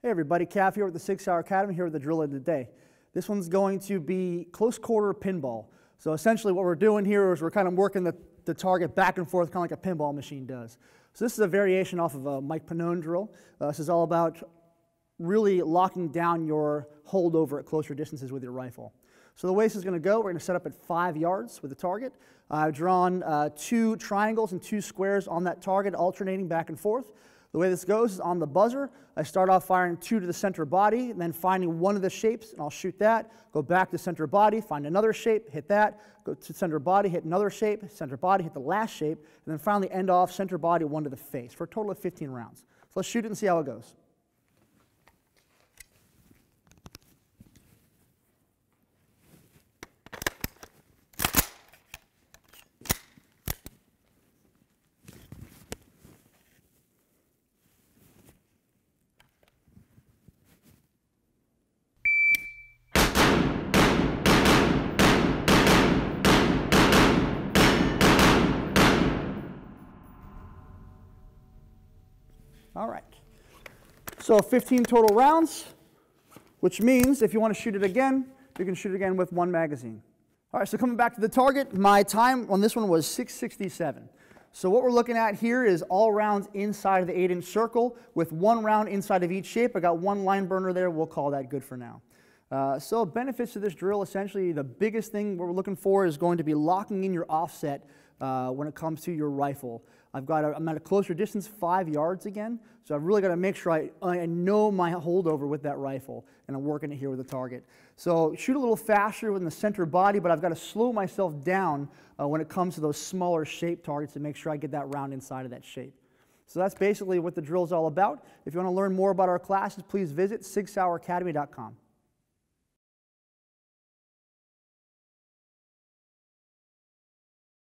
Hey everybody, Cav here with the Sig Sauer Academy, here with the drill of the day. This one's going to be close quarter pinball. So essentially what we're doing here is we're kind of working the target back and forth, kind of like a pinball machine does. So this is a variation off of a Mike Pannone drill. This is all about really locking down your holdover at closer distances with your rifle. So the way this is going to go, we're going to set up at 5 yards with the target. I've drawn two triangles and two squares on that target, alternating back and forth. The way this goes is on the buzzer, I start off firing two to the center body, and then finding one of the shapes, and I'll shoot that, go back to center body, find another shape, hit that, go to center body, hit another shape, center body, hit the last shape, and then finally end off center body, one to the face, for a total of 15 rounds. So let's shoot it and see how it goes. All right, so 15 total rounds, which means if you want to shoot it again, you can shoot it again with one magazine. All right, so coming back to the target, my time on this one was 667. So what we're looking at here is all rounds inside of the 8-inch circle with one round inside of each shape. I got one line burner there. We'll call that good for now. So benefits to this drill, essentially the biggest thing we're looking for is going to be locking in your offset when it comes to your rifle. I'm at a closer distance, 5 yards again, so I've really got to make sure I know my holdover with that rifle, and I'm working it here with the target. So shoot a little faster within the center body, but I've got to slow myself down when it comes to those smaller shape targets to make sure I get that round inside of that shape. So that's basically what the drill is all about. If you want to learn more about our classes, please visit sigsaueracademy.com.